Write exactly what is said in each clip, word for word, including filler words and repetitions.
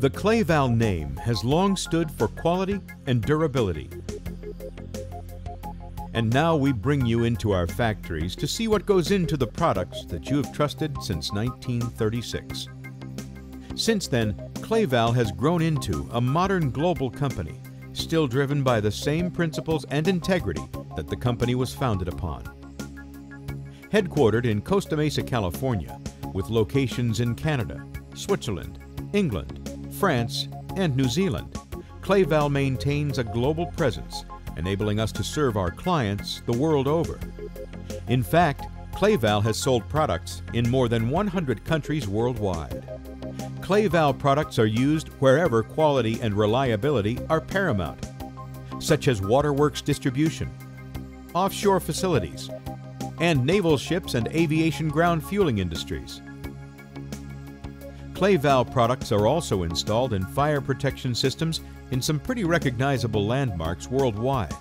The Cla-Val name has long stood for quality and durability. And now we bring you into our factories to see what goes into the products that you have trusted since nineteen thirty-six. Since then, Cla-Val has grown into a modern global company, still driven by the same principles and integrity that the company was founded upon. Headquartered in Costa Mesa, California, with locations in Canada, Switzerland, England, France, and New Zealand, Cla-Val maintains a global presence, enabling us to serve our clients the world over. In fact, Cla-Val has sold products in more than one hundred countries worldwide. Cla-Val products are used wherever quality and reliability are paramount, such as waterworks distribution, offshore facilities, and naval ships and aviation ground fueling industries. Cla-Val products are also installed in fire protection systems in some pretty recognizable landmarks worldwide.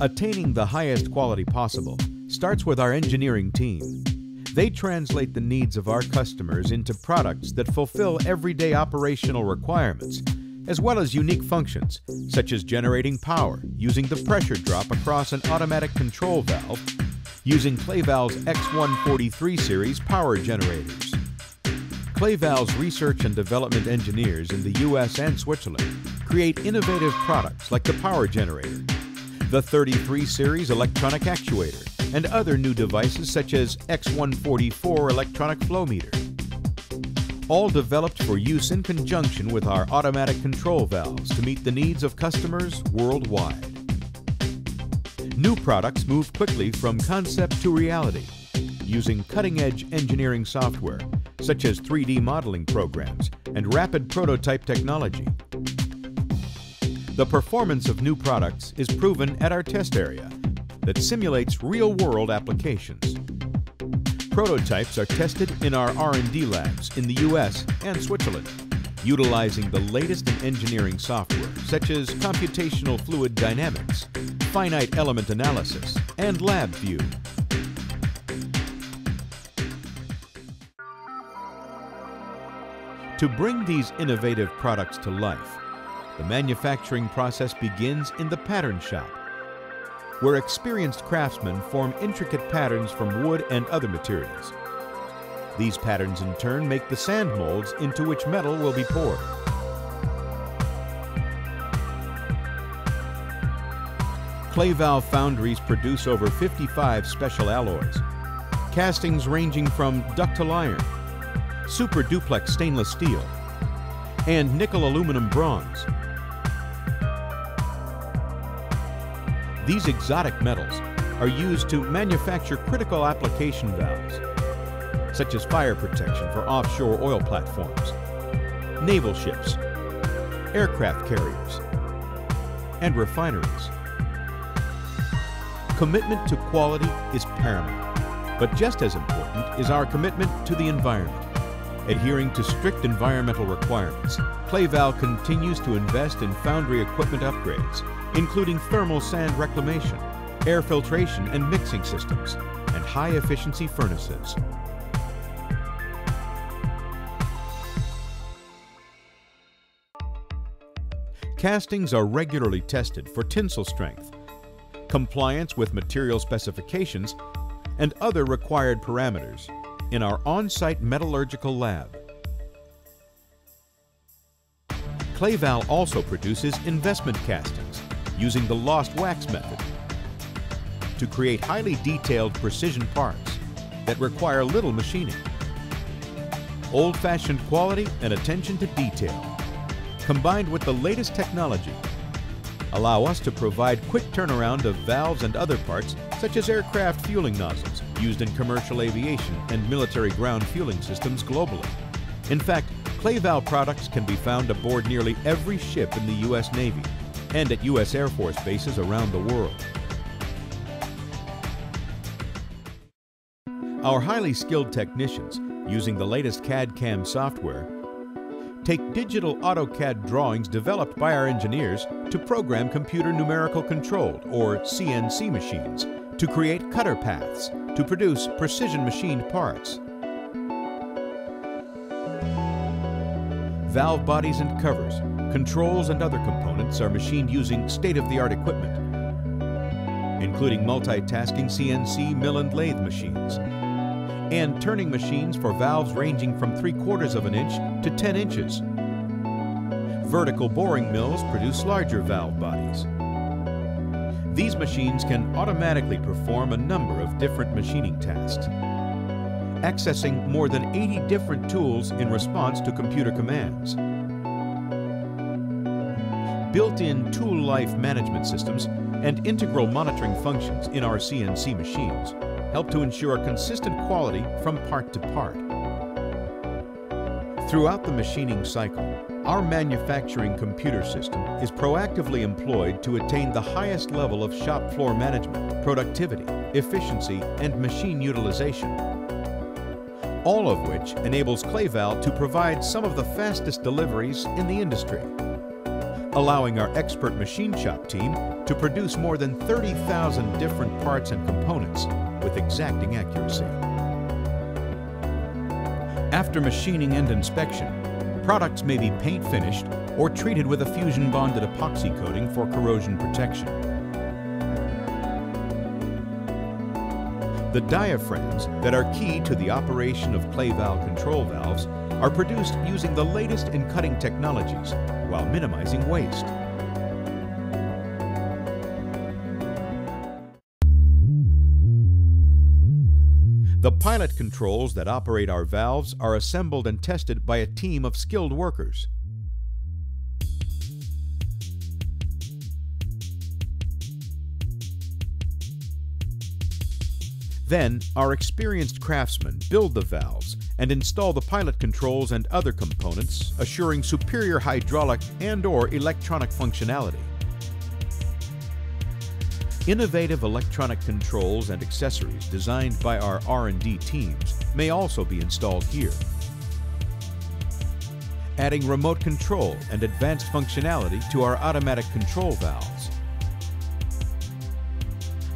Attaining the highest quality possible starts with our engineering team. They translate the needs of our customers into products that fulfill everyday operational requirements, as well as unique functions, such as generating power using the pressure drop across an automatic control valve, using Cla-Val's X one forty-three series power generators. Cla-Val's research and development engineers in the U S and Switzerland create innovative products like the power generator, the thirty-three series electronic actuator, and other new devices such as X one forty-four electronic flow meter, all developed for use in conjunction with our automatic control valves to meet the needs of customers worldwide. New products move quickly from concept to reality using cutting-edge engineering software such as three D modeling programs and rapid prototype technology. The performance of new products is proven at our test area that simulates real-world applications. Prototypes are tested in our R and D labs in the U S and Switzerland, utilizing the latest in engineering software such as computational fluid dynamics, finite element analysis, and LabView. To bring these innovative products to life, the manufacturing process begins in the pattern shop, where experienced craftsmen form intricate patterns from wood and other materials. These patterns in turn make the sand molds into which metal will be poured. Cla-Val foundries produce over fifty-five special alloys, castings ranging from ductile iron, super duplex stainless steel, and nickel aluminum bronze. These exotic metals are used to manufacture critical application valves, such as fire protection for offshore oil platforms, naval ships, aircraft carriers, and refineries. Commitment to quality is paramount, but just as important is our commitment to the environment. Adhering to strict environmental requirements, Cla-Val continues to invest in foundry equipment upgrades, including thermal sand reclamation, air filtration and mixing systems, and high-efficiency furnaces. Castings are regularly tested for tensile strength, compliance with material specifications, and other required parameters in our on-site metallurgical lab. Cla-Val also produces investment castings using the lost wax method to create highly detailed precision parts that require little machining. Old-fashioned quality and attention to detail, combined with the latest technology, allow us to provide quick turnaround of valves and other parts such as aircraft fueling nozzles used in commercial aviation and military ground fueling systems globally. In fact, Cla-Val products can be found aboard nearly every ship in the U S Navy and at U S Air Force bases around the world. Our highly skilled technicians, using the latest C A D C A M software, take digital AutoCAD drawings developed by our engineers to program computer numerical controlled, or C N C machines, to create cutter paths, to produce precision machined parts. Valve bodies and covers, controls and other components are machined using state-of-the-art equipment, including multitasking C N C mill and lathe machines, and turning machines for valves ranging from three-quarters of an inch to ten inches. Vertical boring mills produce larger valve bodies. These machines can automatically perform a number of different machining tasks, accessing more than eighty different tools in response to computer commands. Built-in tool life management systems and integral monitoring functions in our C N C machines help to ensure a consistent quality from part to part. Throughout the machining cycle, our manufacturing computer system is proactively employed to attain the highest level of shop floor management, productivity, efficiency, and machine utilization, all of which enables Cla-Val to provide some of the fastest deliveries in the industry, allowing our expert machine shop team to produce more than thirty thousand different parts and components with exacting accuracy. After machining and inspection, products may be paint finished or treated with a fusion bonded epoxy coating for corrosion protection. The diaphragms that are key to the operation of Cla-Val control valves are produced using the latest in cutting technologies while minimizing waste. The pilot controls that operate our valves are assembled and tested by a team of skilled workers. Then, our experienced craftsmen build the valves and install the pilot controls and other components, assuring superior hydraulic and/or electronic functionality. Innovative electronic controls and accessories designed by our R and D teams may also be installed here, adding remote control and advanced functionality to our automatic control valves.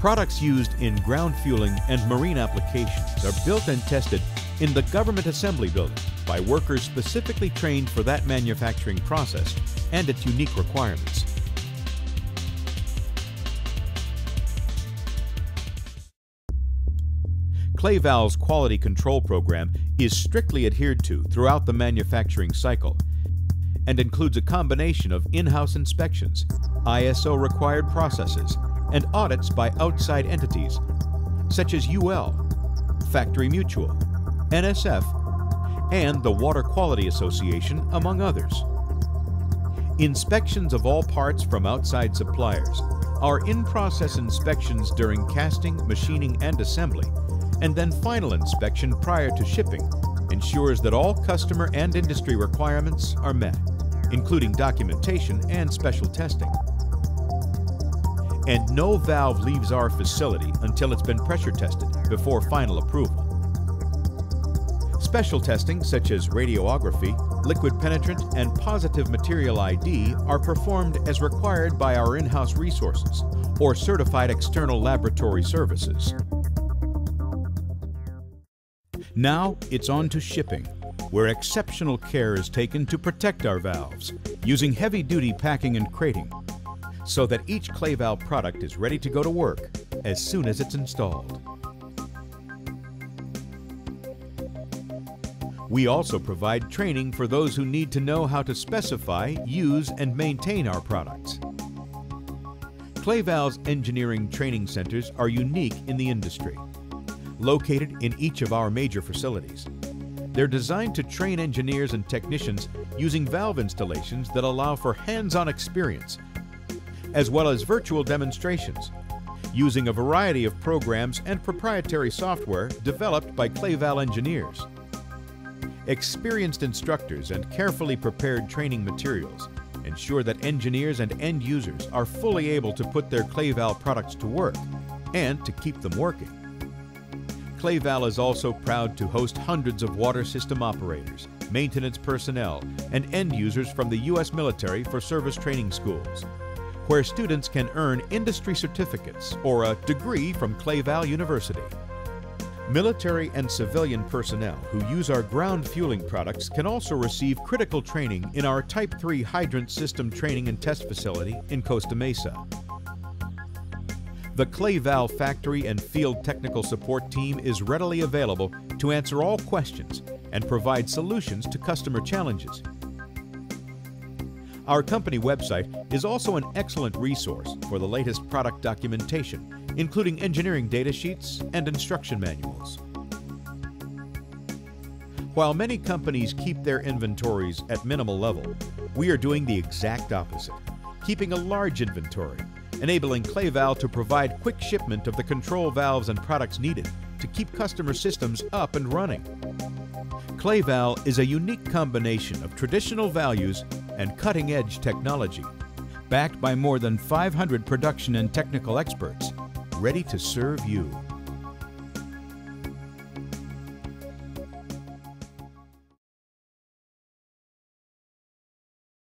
Products used in ground fueling and marine applications are built and tested in the government assembly building by workers specifically trained for that manufacturing process and its unique requirements. Cla-Val's quality control program is strictly adhered to throughout the manufacturing cycle and includes a combination of in-house inspections, I S O required processes, and audits by outside entities such as U L, Factory Mutual, N S F, and the Water Quality Association, among others. Inspections of all parts from outside suppliers are in-process inspections during casting, machining, and assembly, and then final inspection prior to shipping ensures that all customer and industry requirements are met, including documentation and special testing. And no valve leaves our facility until it's been pressure tested before final approval. Special testing such as radiography, liquid penetrant, and positive material I D are performed as required by our in-house resources or certified external laboratory services. Now it's on to shipping, where exceptional care is taken to protect our valves using heavy-duty packing and crating, so that each Cla-Val product is ready to go to work as soon as it's installed. We also provide training for those who need to know how to specify, use, and maintain our products. Cla-Val's engineering training centers are unique in the industry, located in each of our major facilities. They're designed to train engineers and technicians using valve installations that allow for hands-on experience, as well as virtual demonstrations, using a variety of programs and proprietary software developed by Cla-Val engineers. Experienced instructors and carefully prepared training materials ensure that engineers and end users are fully able to put their Cla-Val products to work and to keep them working. Cla-Val is also proud to host hundreds of water system operators, maintenance personnel, and end users from the U S military for service training schools, where students can earn industry certificates or a degree from Cla-Val University. Military and civilian personnel who use our ground fueling products can also receive critical training in our Type three Hydrant System Training and Test Facility in Costa Mesa. The Cla-Val Factory and Field Technical Support Team is readily available to answer all questions and provide solutions to customer challenges. Our company website is also an excellent resource for the latest product documentation, including engineering data sheets and instruction manuals. While many companies keep their inventories at minimal level, we are doing the exact opposite, keeping a large inventory, enabling Cla-Val to provide quick shipment of the control valves and products needed to keep customer systems up and running. Cla-Val is a unique combination of traditional values and cutting-edge technology, backed by more than five hundred production and technical experts, ready to serve you.